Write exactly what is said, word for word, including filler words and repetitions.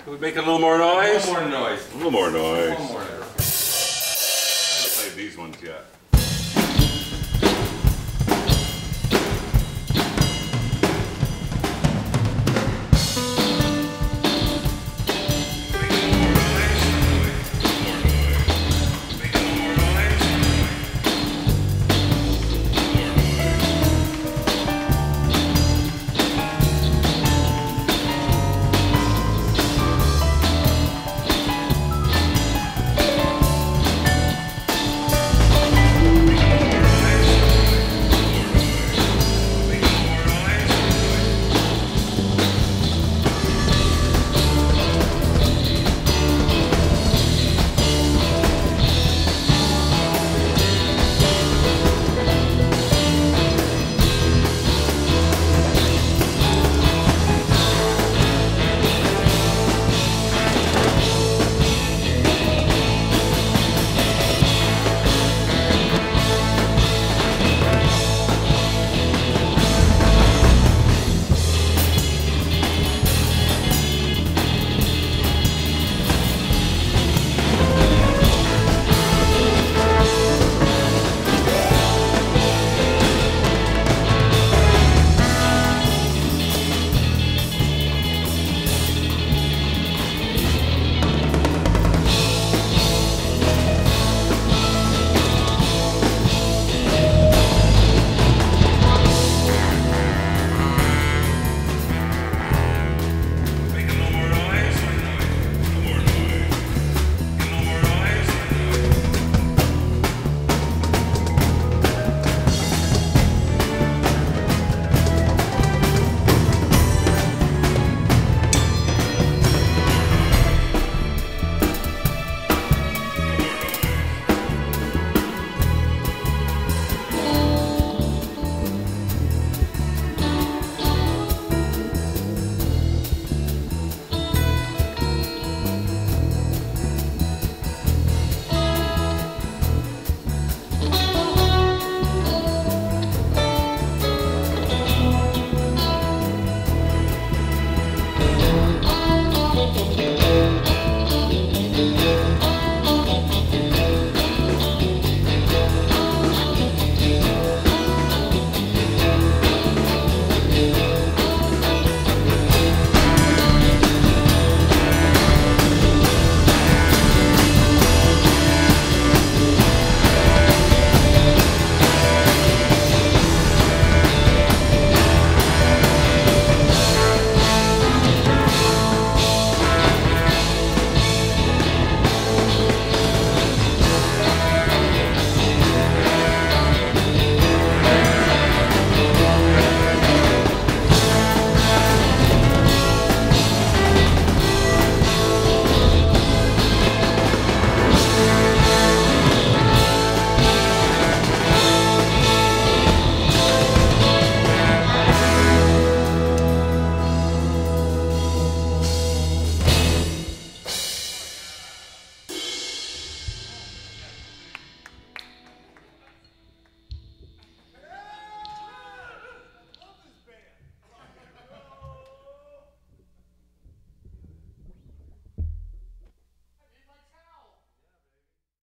Can we make a little more noise? A little more noise. A little more noise. A little more noise. I haven't played these ones yet.